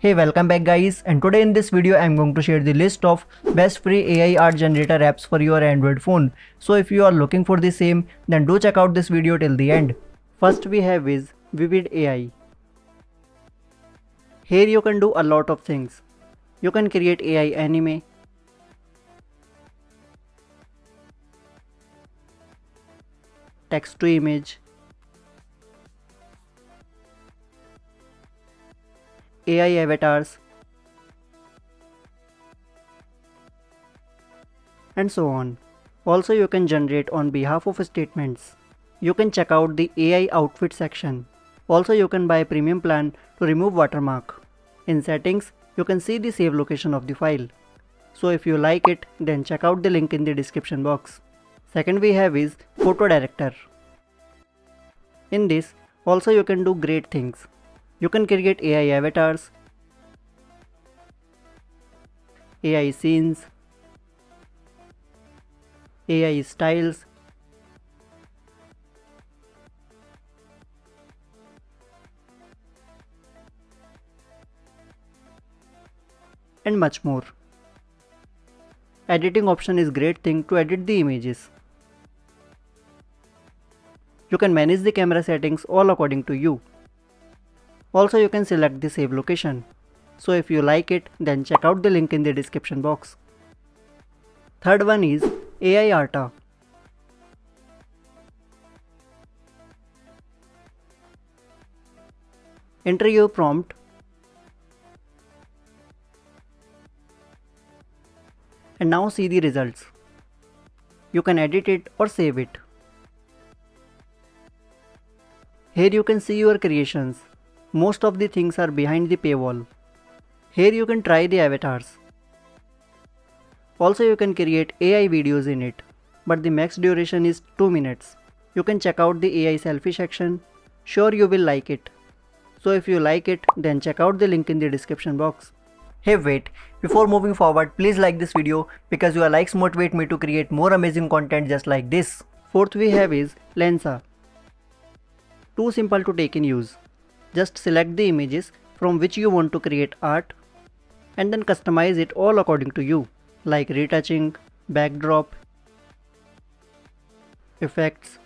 Hey, welcome back guys, and today in this video I am going to share the list of best free AI art generator apps for your Android phone. So if you are looking for the same, then do check out this video till the end. First we have is Vivid AI. Here you can do a lot of things. You can create AI anime, text to image, AI avatars, and so on. Also you can generate on behalf of statements. You can check out the AI outfit section. Also you can buy a premium plan to remove watermark. In settings you can see the save location of the file. So if you like it, then check out the link in the description box. Second we have is Photo Director. In this also you can do great things. You can create AI avatars, AI scenes, AI styles, and much more. Editing option is great thing to edit the images. You can manage the camera settings all according to you. Also you can select the save location. So if you like it, then check out the link in the description box. Third one is AI Arta. Enter your prompt and now see the results. You can edit it or save it. Here you can see your creations. Most of the things are behind the paywall. Here you can try the avatars. Also you can create AI videos in it, but the max duration is 2 minutes. You can check out the AI selfie section. Sure you will like it. So if you like it, then check out the link in the description box. Hey wait, before moving forward, please like this video because your likes motivate me to create more amazing content just like this. Fourth we have is Lensa. Too simple to take in use. Just select the images from which you want to create art and then customize it all according to you, like retouching, backdrop, effects,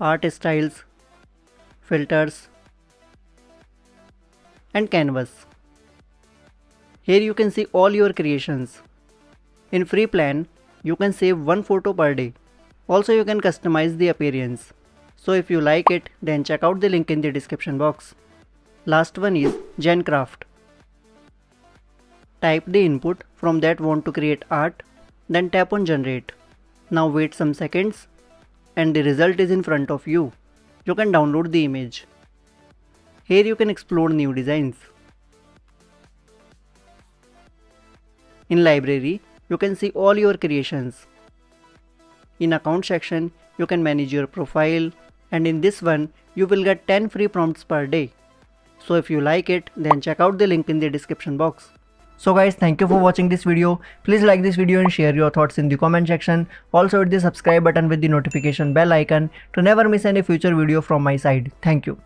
art styles, filters, and canvas. Here you can see all your creations. In free plan, you can save one photo per day. Also you can customize the appearance. So if you like it, then check out the link in the description box. Last one is GenCraft. Type the input from that want to create art, then tap on generate. Now wait some seconds and the result is in front of you. You can download the image. Here you can explore new designs. In library, you can see all your creations. In account section, you can manage your profile. And in this one, you will get 10 free prompts per day. So if you like it, then check out the link in the description box. So guys, thank you for watching this video. Please like this video and share your thoughts in the comment section. Also hit the subscribe button with the notification bell icon to never miss any future video from my side. Thank you.